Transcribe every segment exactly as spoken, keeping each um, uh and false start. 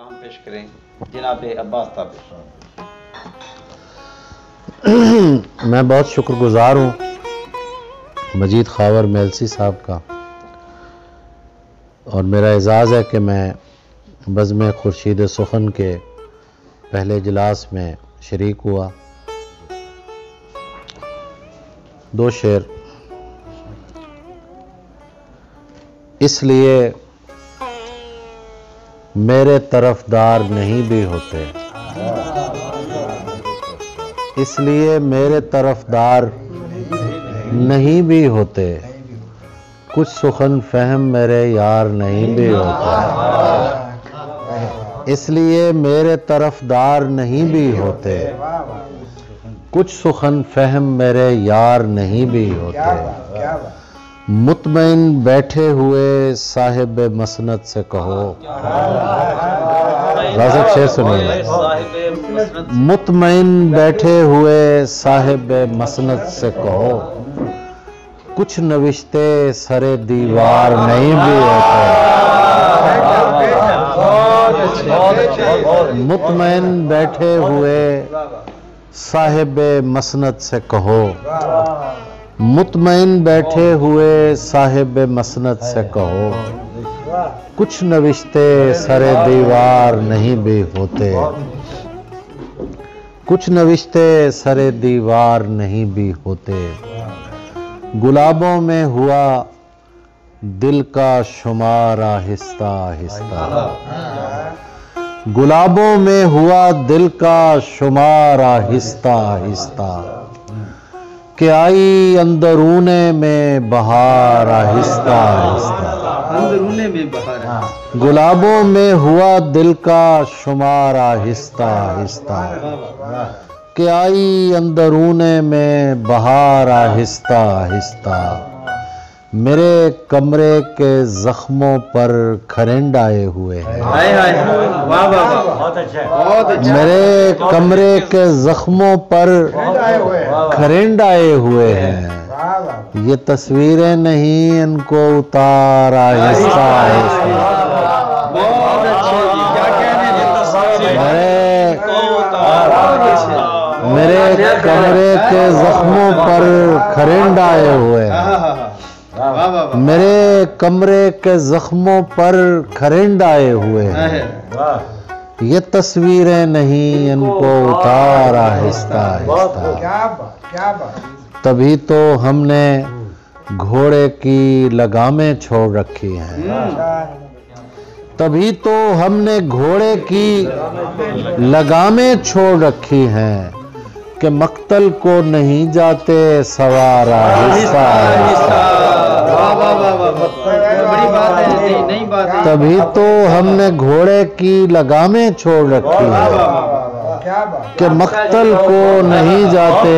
कलाम पेश करें जनाब अब्बास ताबिश। मैं बहुत शुक्रगुजार हूँ मजीद खावर मेलसी साहब का, और मेरा एजाज़ है कि मैं बज़्म खुर्शीद सुखन के पहले इजलास में शरीक हुआ। दो शेर। इसलिए मेरे तरफदार नहीं भी होते, इसलिए मेरे तरफदार नहीं भी होते, कुछ सुखन फहम मेरे यार नहीं भी होते, इसलिए मेरे तरफदार नहीं भी होते, कुछ सुखन फहम मेरे यार नहीं भी होते। मुतमईन बैठे हुए साहिब मसनद से कहो, लाज़िम शेर सुनिए। मुतमईन बैठे हुए साहिब मसनद से कहो, कुछ नविश्ते सरे दीवार नहीं भी होते। मुतमईन बैठे हुए साहिब मसनद से कहो, मुतमईन बैठे हुए साहिब मसनद से कहो, कुछ नविश्ते सरे दीवार नहीं भी होते, कुछ नविश्ते सरे दीवार नहीं भी होते। गुलाबों में हुआ दिल का शुमार आहिस्ता आहिस्ता, गुलाबों में हुआ दिल का शुमार आहिस्ता आहिस्ता, कि आई अंदरूने में बहार आहिस्ता आहिस्ता, अंदरूने में बहार। गुलाबों में हुआ दिल का शुमार आहिस्ता आहिस्ता, कि आई अंदरूने में बहार आहिस्ता आहिस्ता। मेरे कमरे के जख्मों पर खरेंड आए हुए हैं, मेरे कमरे के जख्मों पर खरेंड आए हुए हैं, ये तस्वीरें नहीं इनको उतार आहिस्ता आहिस्ता। मेरे कमरे के जख्मों पर खरेंड आए हुए हैं, मेरे कमरे के जख्मों पर खरेंड आए हुए हैं, ये तस्वीरें नहीं इनको उतार आहिस्ता आहिस्ता। तभी तो हमने घोड़े की लगामें छोड़ रखी हैं, तभी तो हमने घोड़े की लगामें छोड़ रखी हैं, कि मक्तल को नहीं जाते सवार आहिस्ता आहिस्ता। तभी तो हमने घोड़े की लगामें छोड़ रखी हैं, कि मक्तल को नहीं जाते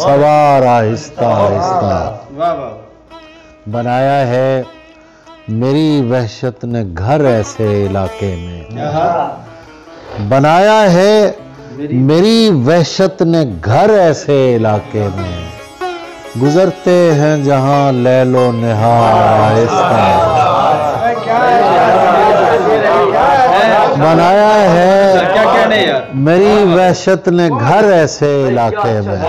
सवार आहिस्ता आहिस्ता। बनाया है मेरी वहशत ने घर ऐसे इलाके में, बनाया है मेरी वहशत ने घर ऐसे इलाके में, गुजरते हैं जहां लैलो निहार आहिस्ता। बनाया है मेरी वहशत ने घर ऐसे इलाके में,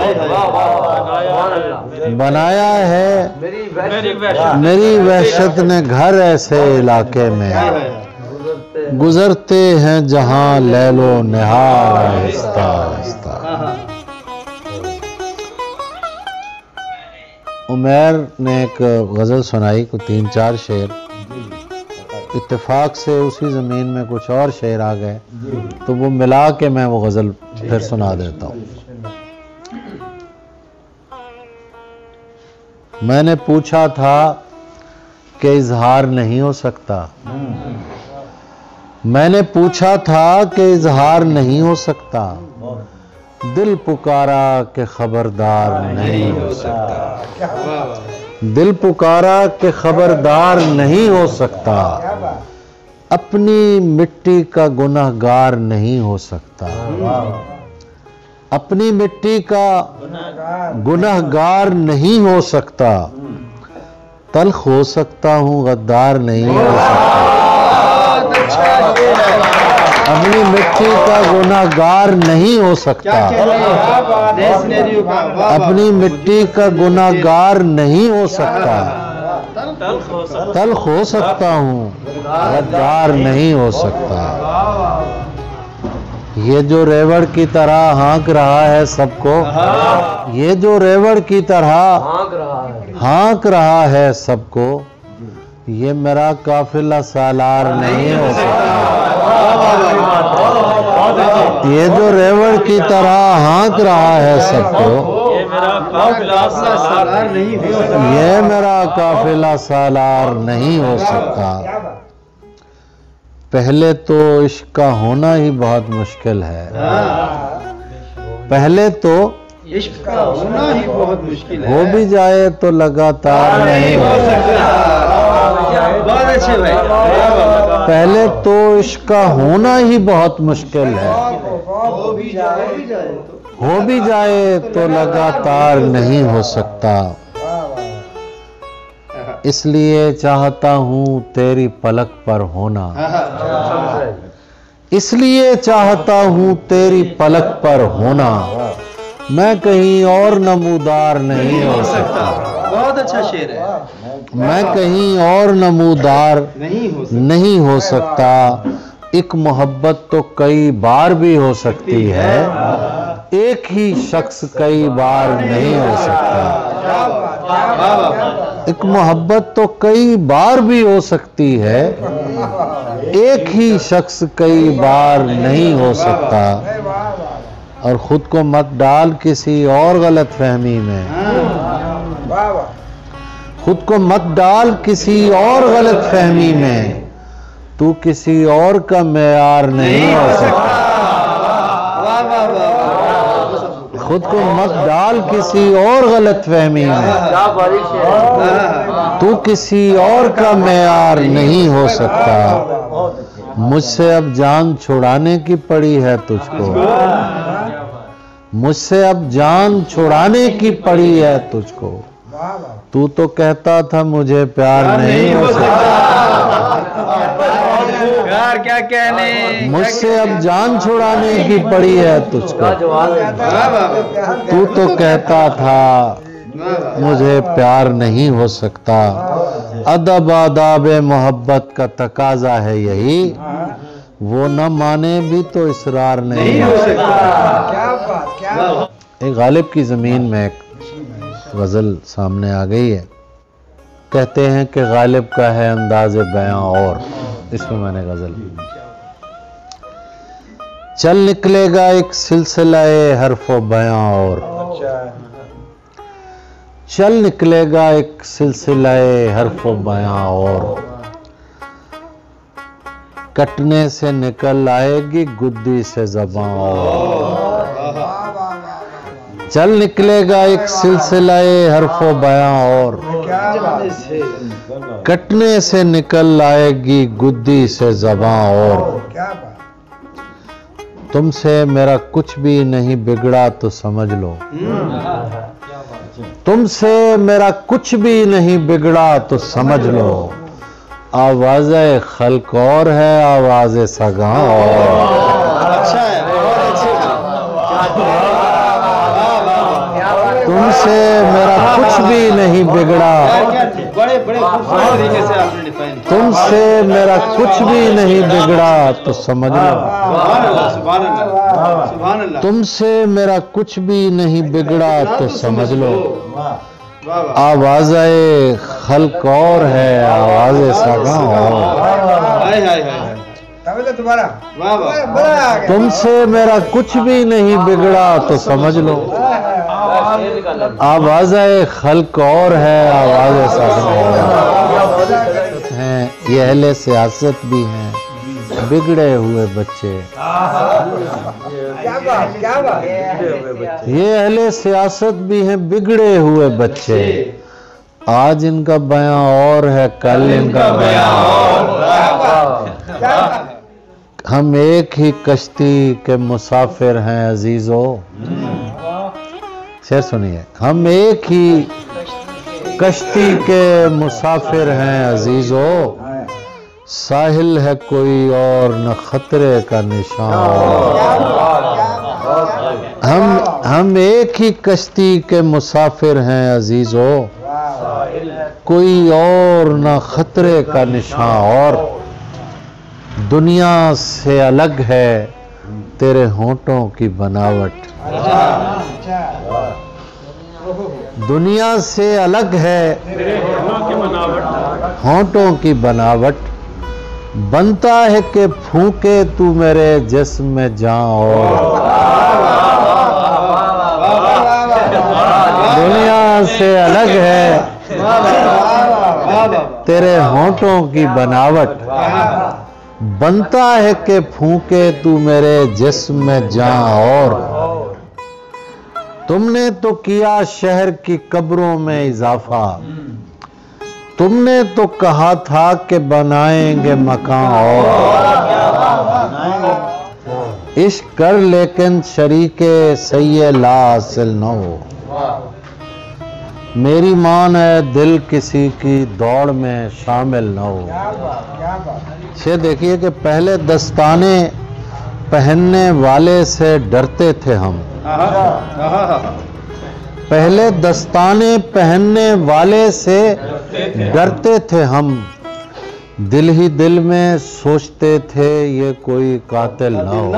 बनाया है मेरी वहशत ने घर ऐसे इलाके में, गुजरते हैं जहां लैलो निहार आहिस्ता आहिस्ता। उमैर ने एक गज़ल सुनाई को तीन चार शेर, इत्तेफाक से उसी ज़मीन में कुछ और शेर आ गए, तो वो मिला के मैं वो गज़ल फिर सुना देता हूँ। मैंने पूछा था कि इजहार नहीं हो सकता, मैंने पूछा था कि इजहार नहीं हो सकता, दिल पुकारा कि खबरदार नहीं हो सकता, दिल पुकारा के खबरदार नहीं हो सकता, अपनी मिट्टी का गुनहगार नहीं हो सकता, अपनी मिट्टी का गुनहगार नहीं हो सकता, तलख हो सकता हूँ गद्दार नहीं हो सकता। अपनी मिट्टी का गुनाहगार नहीं हो सकता, अपनी मिट्टी का गुनाहगार नहीं हो सकता, तल्ख हो सकता हूँ गद्दार नहीं हो सकता। ये जो रेवड़ की तरह हाँक रहा है सबको, ये जो रेवड़ की तरह हाँक रहा है सबको, ये मेरा काफिला सालार नहीं हो सकता। ये जो रेवड़ की तरह हाँक रहा है सबको, ये मेरा काफिला सालार नहीं हो सकता। पहले तो इश्क का होना ही बहुत मुश्किल है, पहले तो इश्क का होना ही बहुत मुश्किल है, हो भी जाए तो लगातार नहीं हो सकता। पहले तो इश्क का होना ही बहुत मुश्किल है, हो भी जाए तो लगातार नहीं हो सकता। इसलिए चाहता हूँ तेरी पलक पर होना, इसलिए चाहता हूँ तेरी पलक पर होना, मैं कहीं और नमूदार नहीं हो सकता। बहुत अच्छा शेर है। मैं कहीं और नमूदार नहीं हो सकता, एक मोहब्बत तो कई बार भी हो सकती है, एक ही शख्स कई बार नहीं हो सकता। एक मोहब्बत तो कई बार भी हो सकती है, एक ही शख्स कई बार नहीं हो सकता। और खुद को मत डाल किसी और गलत फहमी में, खुद को मत डाल किसी और गलत फहमी में, तू किसी और का मेयार नहीं हो सकता। खुद को मत डाल किसी और गलत फहमी में, तू किसी और का मेयार नहीं हो सकता। मुझसे अब जान छुड़ाने की पड़ी है तुझको, मुझसे अब जान छुड़ाने की पड़ी है तुझको, तू तो कहता था मुझे प्यार नहीं हो सकता। क्या कहने, मुझसे अब जान छुड़ाने की पड़ी है तुझको, तू तो कहता था मुझे प्यार नहीं हो सकता। अदब आदाब मोहब्बत का तकाजा है यही, वो न माने भी तो इसरार नहीं हो सकता। एक गालिब की ज़मीन में एक गज़ल सामने आ गई है, कहते हैं कि गालिब का है अंदाज़ बयां और, इसमें मैंने गजल चल निकलेगा एक सिलसिलाए हरफो बयां और, चल निकलेगा एक सिलसिलाए हरफो बयां और, कटने से निकल आएगी गुद्दी से ज़बां और, चल निकलेगा एक सिलसिलाए हरफो बयां और, कटने से निकल आएगी गुद्दी से ज़बां और, तुमसे मेरा कुछ भी नहीं बिगड़ा तो समझ लो, तुमसे मेरा कुछ भी नहीं बिगड़ा तो समझ लो, आवाज़े खल्क और है आवाज़े सगां और। तुमसे मेरा कुछ भी नहीं बिगड़ा, बड़े बड़े खूबसूरत तरीके से आपने डिफाइन किया, तुमसे मेरा कुछ भी नहीं बिगड़ा तो समझ लो, सुभान अल्लाह सुभान अल्लाह सुभान अल्लाह, तुमसे मेरा कुछ भी नहीं बिगड़ा तो समझ लो, आवाज़े खल्क और है आवाज़े सगां और, तुमसे मेरा कुछ भी नहीं बिगड़ा तो समझ लो, आवाज़े खल्क और है आवाज़े सगां हैं। ये अहले सियासत भी हैं, बिगड़े हुए बच्चे, ये अहले सियासत भी हैं बिगड़े हुए बच्चे, आज इनका बयां और है कल इनका बयां और, हम एक ही कश्ती के मुसाफिर हैं अजीजो। शेर सुनिए, हम एक ही कश्ती के मुसाफिर हैं अजीजो, साहिल है कोई और न खतरे का निशान। हम हम एक ही कश्ती के मुसाफिर हैं अजीजो, कोई और न खतरे का निशान। और दुनिया से अलग है तेरे होंठों की बनावट, दुनिया से अलग है होंठों की बनावट। बनता है कि फूके तू मेरे जिस्म में जान, और दुनिया से अलग है तेरे होंठों की बनावट। बनता है कि फूके तू मेरे जिस्म में जान, और तुमने तो किया शहर की कब्रों में इजाफा, तुमने तो कहा था कि बनाएंगे मकान और। इश्क कर लेकिन शरीके सैये ला हासिल न हो, मेरी मान है दिल किसी की दौड़ में शामिल न हो। ये देखिए कि पहले दस्ताने पहनने वाले से डरते थे हम, पहले दस्ताने पहनने वाले से डरते थे हम, दिल ही दिल में सोचते थे ये कोई कातिल ना हो।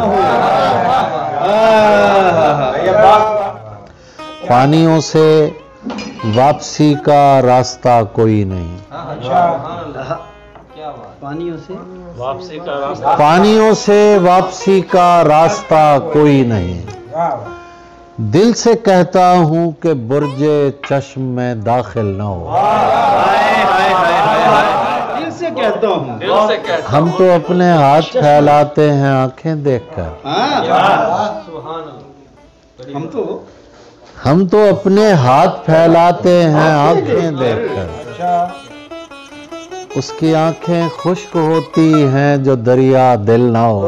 पानियों से वापसी का रास्ता कोई नहीं, पानियों से वापसी का रास्ता पानियों से वापसी का रास्ता कोई नहीं। दिल से कहता हूं कि बुर्जे चश्म में दाखिल ना हो। दिल से कहता हूं, हम तो अपने हाथ फैलाते हैं आंखें देखकर, हम तो हम तो अपने हाथ फैलाते हैं आंखें देखकर। उसकी आंखें खुश्क होती हैं जो दरिया दिल ना हो।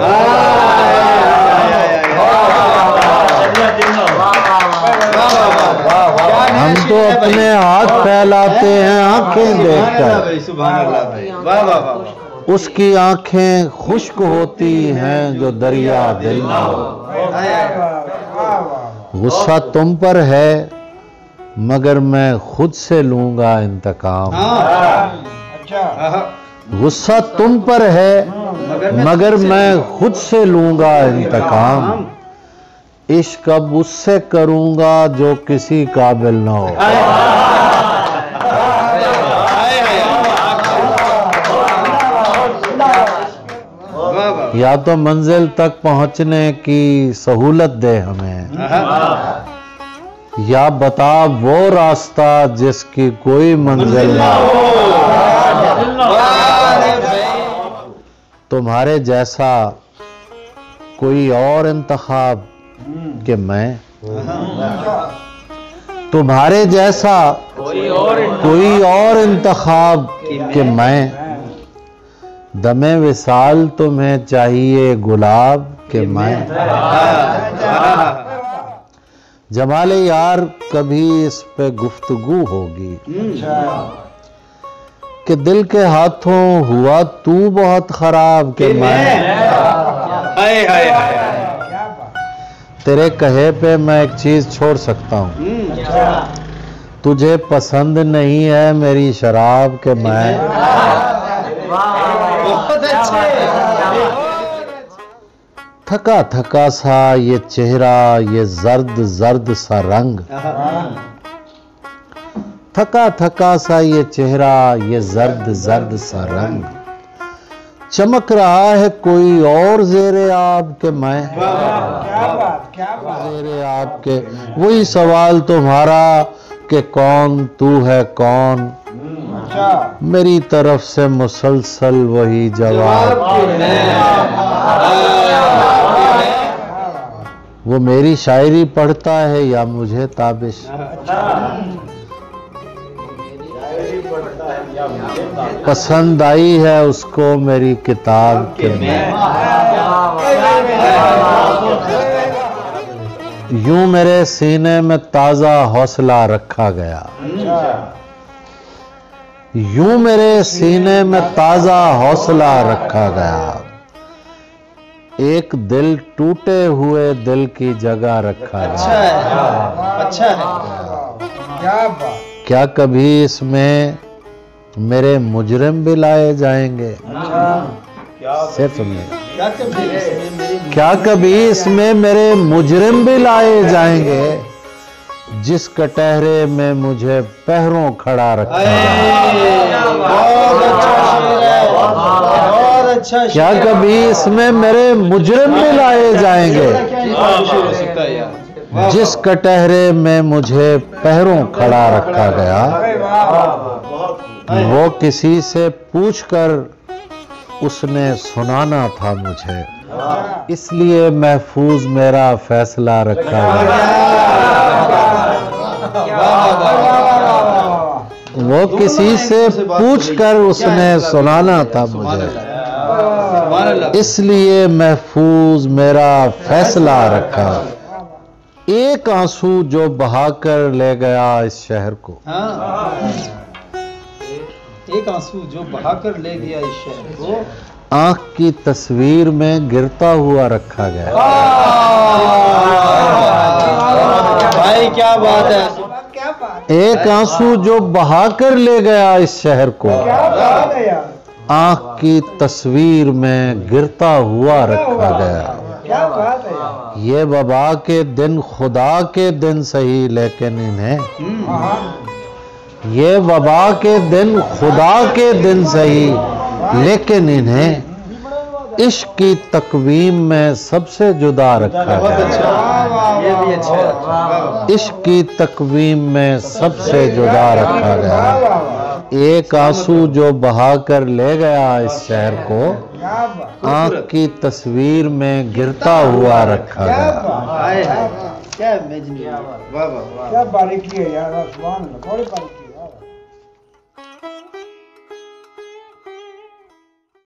हम तो अपने हाथ फैलाते हैं आंखें देखकर, उसकी आंखें खुश्क होती हैं जो दरिया दिल ना हो। गुस्सा तुम पर है मगर मैं खुद से लूंगा इंतकाम, गुस्सा तुम पर है मगर मैं खुद से लूंगा इंतकाम। इश्क अब उससे करूंगा जो किसी काबिल ना हो। या तो मंजिल तक पहुंचने की सहूलत दे हमें, या बता वो रास्ता जिसकी कोई मंजिल ना हो। तुम्हारे जैसा कोई और इंतखाब कि मैं, तुम्हारे जैसा कोई और कोई और इंतखाब कि मैं। दमे विसाल तुम्हें चाहिए गुलाब कि मैं, जमाले यार कभी इस पे गुफ्तगू होगी कि दिल के हाथों हुआ तू बहुत खराब कि मैं। तेरे कहे पे मैं एक चीज छोड़ सकता हूँ, तुझे पसंद नहीं है मेरी शराब के मैं। थका थका सा ये चेहरा, ये जर्द जर्द सा रंग, थका थका सा ये चेहरा, ये जर्द जर्द सा रंग। चमक रहा है कोई और जेरे आब के मैं, तेरे आपके। वही सवाल तुम्हारा कि कौन तू है कौन, मेरी तरफ से मुसलसल वही जवाब। वो मेरी शायरी पढ़ता है या मुझे ताबिश, पसंद आई है उसको मेरी किताब के मैं। यूं मेरे सीने में ताजा हौसला रखा गया, यूं मेरे सीने में ताज़ा हौसला रखा गया, एक दिल टूटे हुए दिल की जगह रखा गया। अच्छा है। क्या कभी इसमें मेरे मुजरिम भी लाए जाएंगे? सिर्फ नहीं, क्या कभी इसमें मेरे मुजरिम भी लाए जाएंगे, जिस कटहरे में मुझे पहरों खड़ा रखा। बहुत अच्छा अच्छा। क्या कभी इसमें मेरे मुजरिम भी लाए जाएंगे, जिस कटहरे में मुझे पहरों खड़ा रखा गया, वो किसी से पूछकर उसने सुनाना था मुझे, इसलिए महफूज मेरा फैसला रखा गया। वो किसी से पूछकर उसने सुनाना था मुझे, इसलिए महफूज मेरा फैसला रखा। एक आंसू जो बहाकर ले गया इस शहर को, एक आंसू जो बहाकर ले गया इस शहर को, आँख की तस्वीर में गिरता हुआ रखा गया। भाई क्या बात है। एक आंसू जो बहाकर ले गया इस शहर को, आँख की तस्वीर में गिरता हुआ रखा गया। ये वबा के दिन खुदा के दिन सही, लेकिन इन्हें ये वबा के दिन खुदा के दिन सही, लेकिन इन्हें इश्क की तकवीम में सबसे जुदा रखा गया। इश्क की तकवीम में सबसे जुदा रखा गया। एक आंसू जो बहाकर ले गया इस शहर को, आँख की तस्वीर में गिरता हुआ रखा गया। क्या बारीकी है यार,